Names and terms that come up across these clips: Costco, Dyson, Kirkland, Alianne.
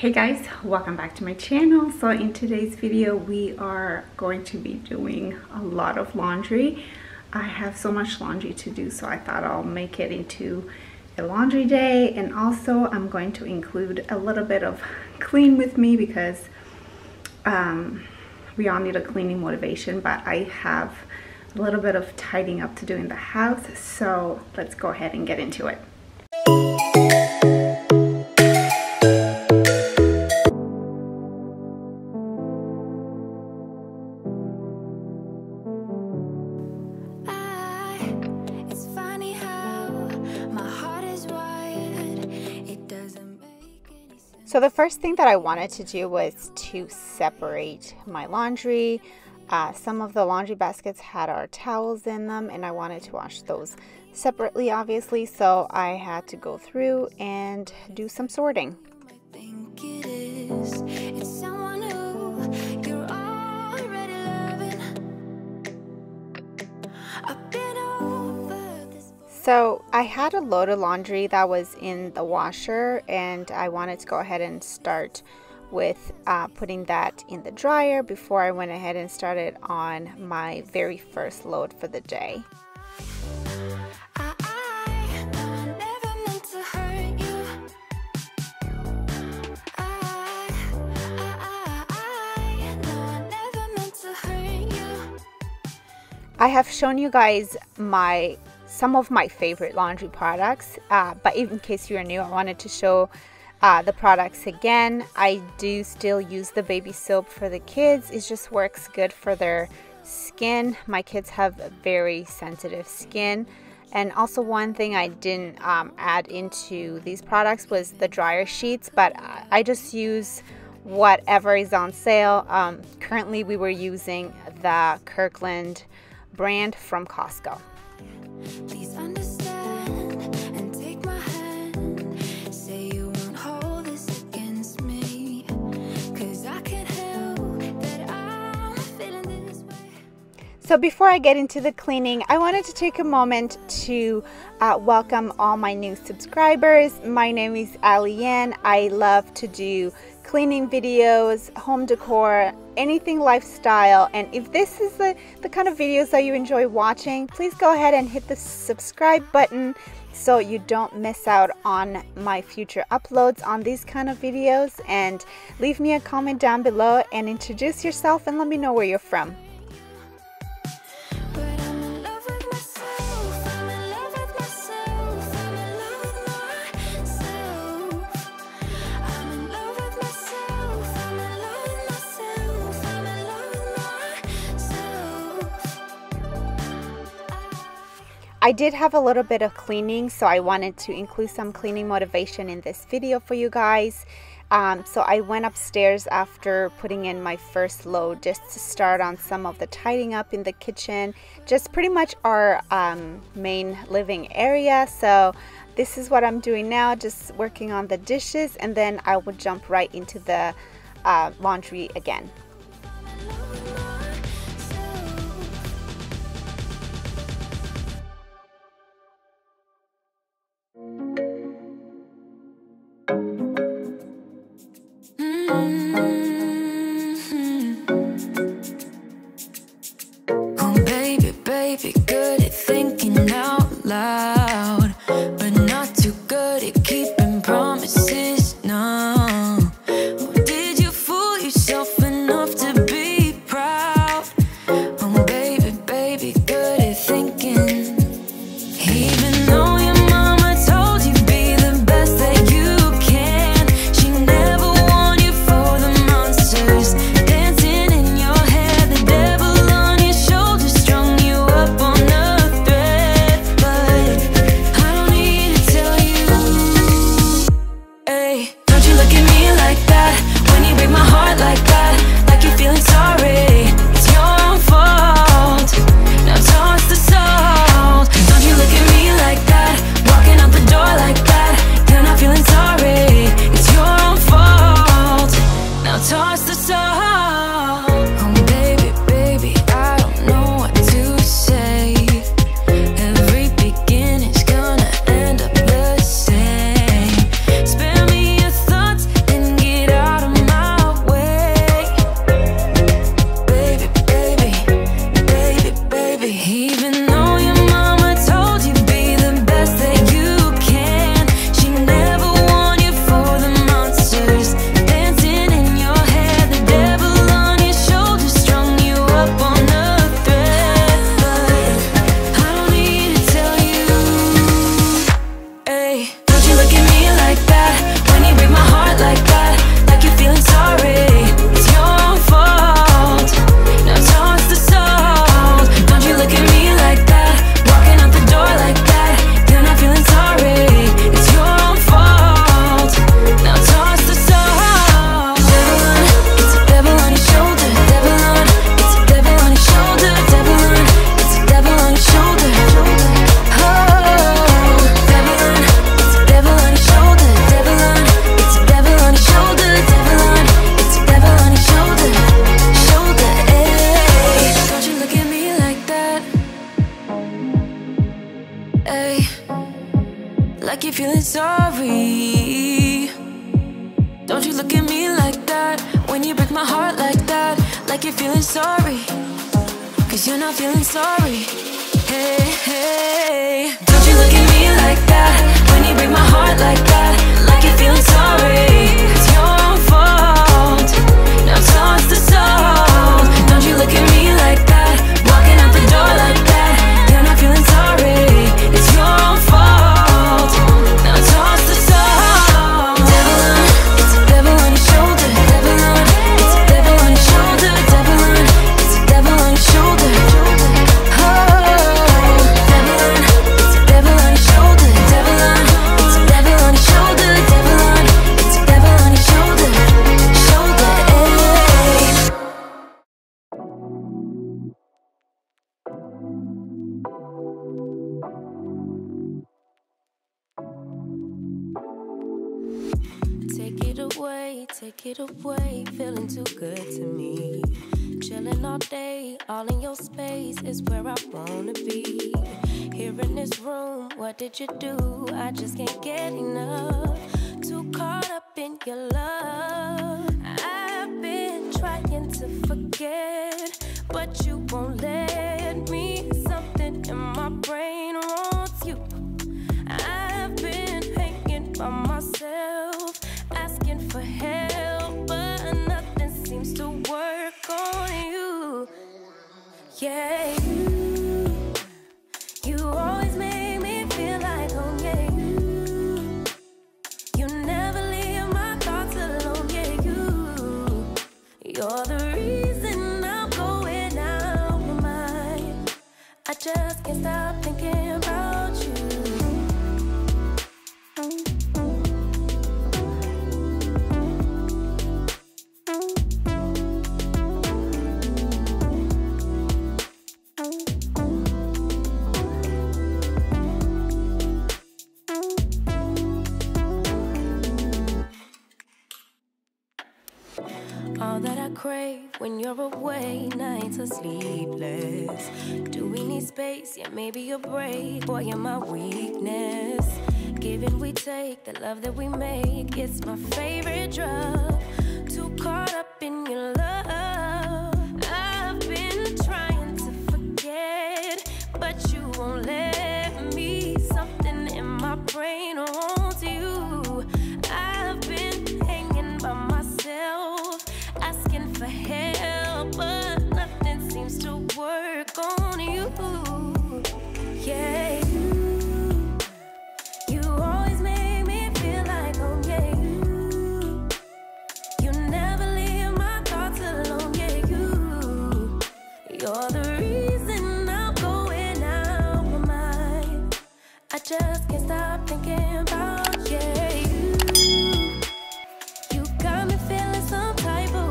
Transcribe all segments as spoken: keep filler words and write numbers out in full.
Hey guys, welcome back to my channel. So in today's video we are going to be doing a lot of laundry. I have so much laundry to do, so I thought I'll make it into a laundry day, and also I'm going to include a little bit of clean with me because um, we all need a cleaning motivation, but I have a little bit of tidying up to do in the house, so let's go ahead and get into it. So the first thing that I wanted to do was to separate my laundry. Uh, some of the laundry baskets had our towels in them, and I wanted to wash those separately, obviously. So I had to go through and do some sorting. So I had a load of laundry that was in the washer, and I wanted to go ahead and start with uh, putting that in the dryer before I went ahead and started on my very first load for the day. I have shown you guys my some of my favorite laundry products, uh, but in case you're new, I wanted to show uh, the products again. I do still use the baby soap for the kids. It just works good for their skin. My kids have very sensitive skin. And also one thing I didn't um, add into these products was the dryer sheets, but I just use whatever is on sale. Um, currently we were using the Kirkland brand from Costco. Please understand and take my hand. Say you won't hold this against me, 'cause I can't help that I'm feeling this way. So before I get into the cleaning, I wanted to take a moment to uh, welcome all my new subscribers. My name is Alianne. I love to do cleaning videos, home decor, anything lifestyle, and if this is the, the kind of videos that you enjoy watching, please go ahead and hit the subscribe button so you don't miss out on my future uploads on these kind of videos, and leave me a comment down below and introduce yourself and let me know where you're from. I did have a little bit of cleaning, so I wanted to include some cleaning motivation in this video for you guys. Um, so I went upstairs after putting in my first load just to start on some of the tidying up in the kitchen, just pretty much our um, main living area. So this is what I'm doing now, just working on the dishes, and then I will jump right into the uh, laundry again. Gonna end up the same. Spare me your thoughts and get out. look at me like that, when you break my heart like that, like you're feeling sorry, cause you're not feeling sorry. Hey, hey, don't you look at me like that, when you break my heart like that, like you're feeling sorry. It's your own fault, now toss the soul. Don't you look at me like that, walking out the door like that, you're not feeling sorry. It's your own fault, now toss the soul. Devil on, it's a devil on your shoulder. Devil on, it's a devil on your shoulder. Devil on, it's a devil on your shoulder. Take it away, feeling too good to me. Chilling all day, all in your space is where I wanna be. Here in this room, what did you do? I just can't get enough. Too caught up in your love. I've been trying to forget, but you won't let me. Something in my brain wants you. I've been hanging by myself, asking for help, but nothing seems to work on you. Yeah, you, you always make me feel like home. Yeah, you, you never leave my thoughts alone. Yeah, you, you're the reason I'm going out of my mind. I just can't stop thinking about you. When you're away, nights are sleepless. Do we need space? Yeah, maybe a break. Boy, you're my weakness. Give and we take, the love that we make, it's my favorite drug. Too caught up in your love. I've been trying to forget, but you won't let me. Something in my brain wants you. I've been hanging by myself, asking for help, but nothing seems to work on you. Yeah, you, you always make me feel like home. Yeah, you, you never leave my thoughts alone. Yeah, you, you're the reason I'm going out of my mind. I just can't stop thinking about you. Yeah, you, you got me feeling some type of.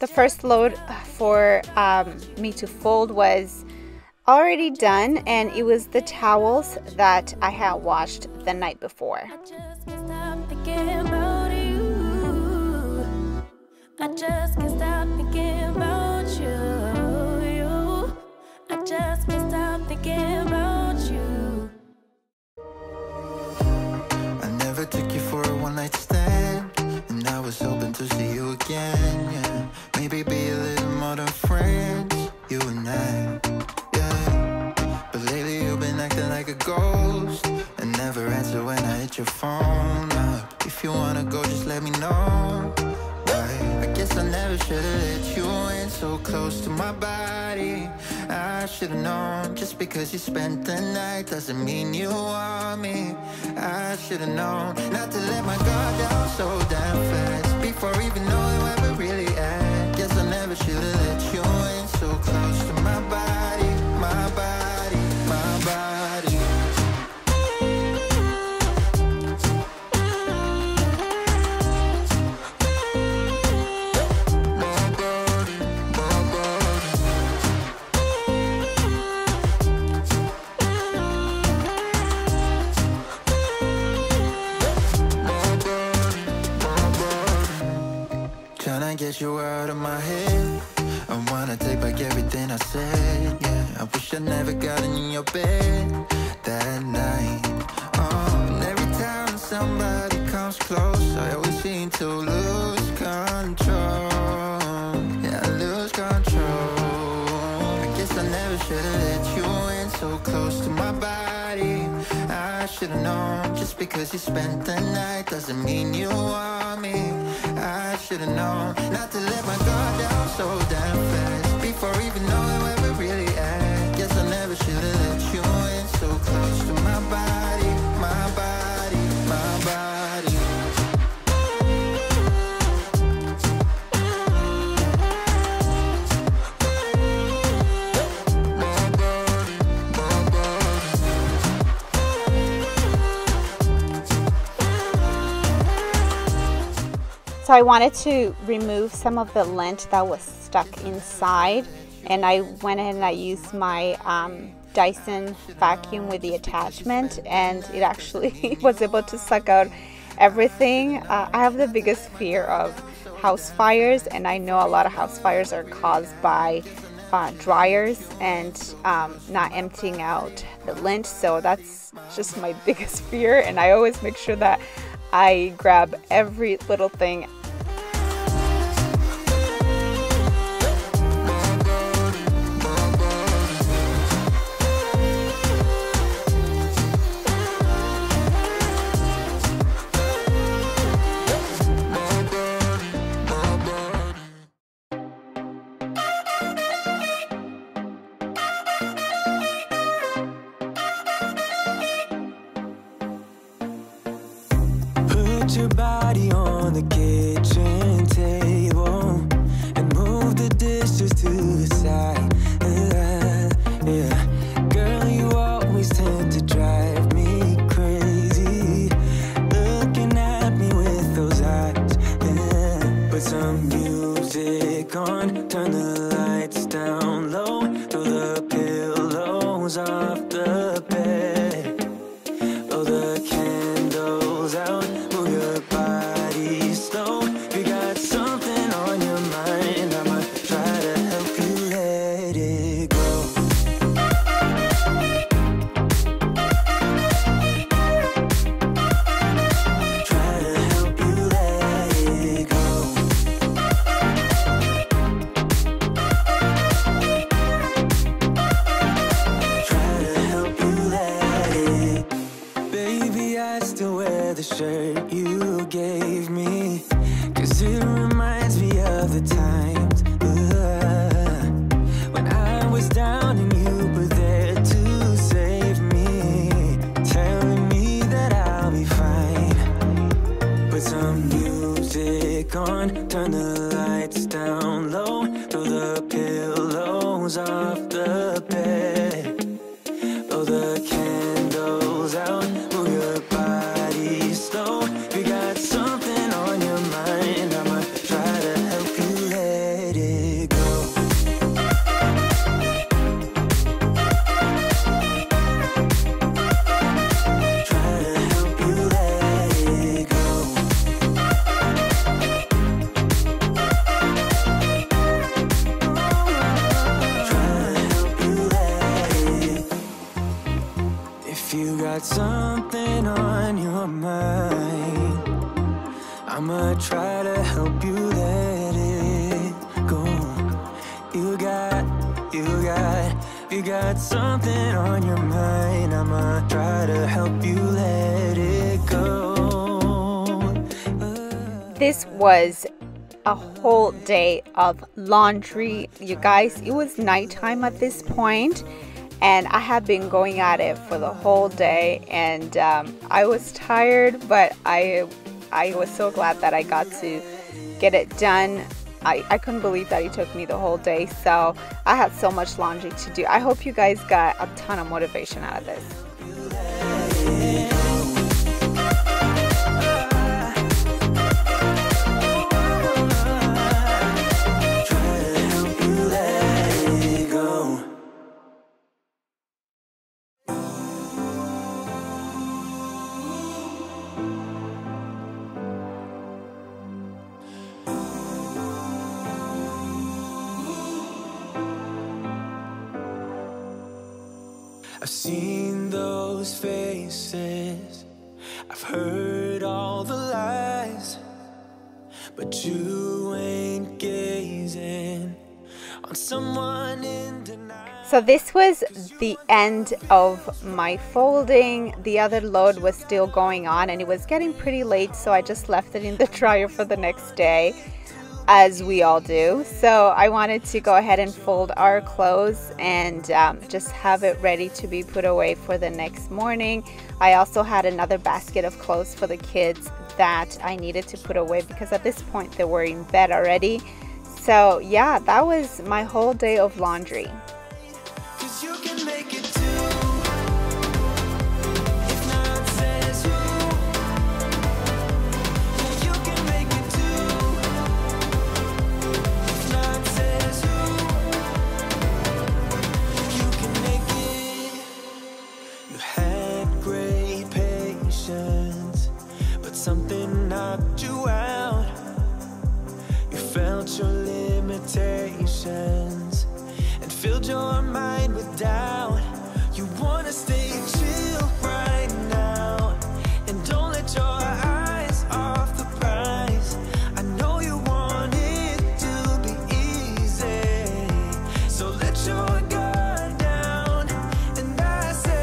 The first load for um, me to fold was already done, and it was the towels that I had washed the night before. I just can't stop thinking about you. I just can't stop thinking about you. I just can't stop thinking about you. I never took you for a one-night stand, and I was hoping to see you again. Yeah. Maybe be a little more than friends, you and I, yeah. But lately you've been acting like a ghost, and never answer when I hit your phone up. If you wanna go, just let me know. I, I guess I never should've let you in so close to my body. I should've known, just because you spent the night doesn't mean you want me. I should've known not to let my guard down so damn fast, before even knowing where we really at. Never should've let you in so close to my body, my body, my body. My body, my body. My body, my body. Tryna get you out of my head. I wanna play by everything I said, yeah. I wish I never got in your bed that night. Oh, and every time somebody comes close, I always seem to lose control. Yeah, I lose control. I guess I never should've let you in so close to my body. I should've known, just because you spent the night doesn't mean you want me. I should've known not to let my guard down so damn fast before even knowing where we really at. Guess I never should've let you in so close to my body, my body, my body. So I wanted to remove some of the lint that was stuck inside, and I went in and I used my um, Dyson vacuum with the attachment, and it actually was able to suck out everything. Uh, I have the biggest fear of house fires, and I know a lot of house fires are caused by uh, dryers and um, not emptying out the lint, so that's just my biggest fear, and I always make sure that I grab every little thing. Put your body on the kitchen table and move the dishes to the side. Uh, yeah, girl, you always tend to drive me crazy, looking at me with those eyes. Uh, put some music on, turn the lights down low, throw the pillows off the bed, blow the candles out. Shirt you gave me, 'cause it reminds me of the times uh, when I was down and you were there to save me, telling me that I'll be fine. Put some music on, turn the lights down low, throw the pillows off the bed, blow the candles out, move your body. Got something on your mind, I'ma try to help you let it go. You got, you got, you got something on your mind, I'ma try to help you let it go. This was a whole day of laundry, you guys. It was nighttime at this point, and I had been going at it for the whole day, and um, I was tired, but I I was so glad that I got to get it done. I, I couldn't believe that it took me the whole day, so I had so much laundry to do. I hope you guys got a ton of motivation out of this. I've seen those faces, I've heard all the lies, but you ain't gazing on someone in denial. So this was the end of my folding. The other load was still going on and it was getting pretty late, so I just left it in the dryer for the next day, as we all do. So I wanted to go ahead and fold our clothes and um, just have it ready to be put away for the next morning. I also had another basket of clothes for the kids that I needed to put away because at this point they were in bed already. So yeah, that was my whole day of laundry. Something knocked you out. You felt your limitations and filled your mind with doubt. You wanna stay chill right now and don't let your eyes off the prize. I know you want it to be easy, so let your guard down. And I said,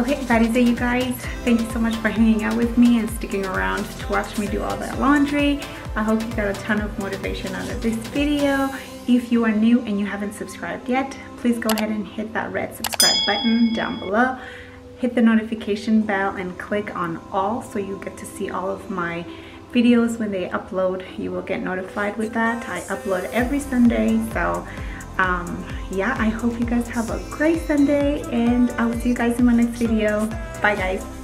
okay, that is it, you guys. Thank you so much for hanging out with me and sticking around to watch me do all that laundry. I hope you got a ton of motivation out of this video. If you are new and you haven't subscribed yet, please go ahead and hit that red subscribe button down below. Hit the notification bell and click on all so you get to see all of my videos when they upload. You will get notified with that. I upload every Sunday, so Um, yeah, I hope you guys have a great Sunday and I will see you guys in my next video. Bye guys.